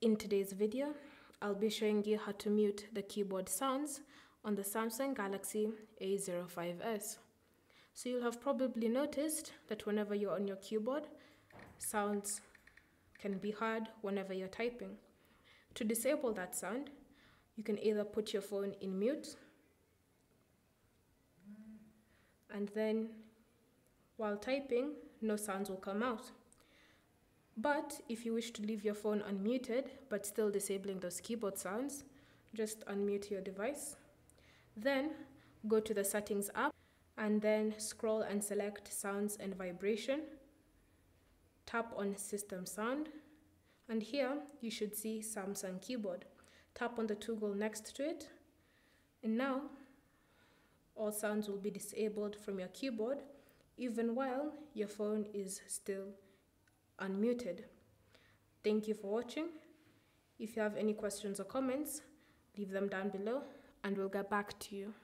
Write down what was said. In today's video, I'll be showing you how to mute the keyboard sounds on the Samsung Galaxy A05s. So you'll have probably noticed that whenever you're on your keyboard, sounds can be heard whenever you're typing. To disable that sound, you can either put your phone in mute, and then while typing, no sounds will come out. But if you wish to leave your phone unmuted, but still disabling those keyboard sounds, just unmute your device. Then go to the Settings app and then scroll and select Sounds and Vibration. Tap on System Sound, and here you should see Samsung Keyboard. Tap on the toggle next to it, and now all sounds will be disabled from your keyboard, even while your phone is still unmuted. Thank you for watching. If you have any questions or comments, leave them down below and we'll get back to you.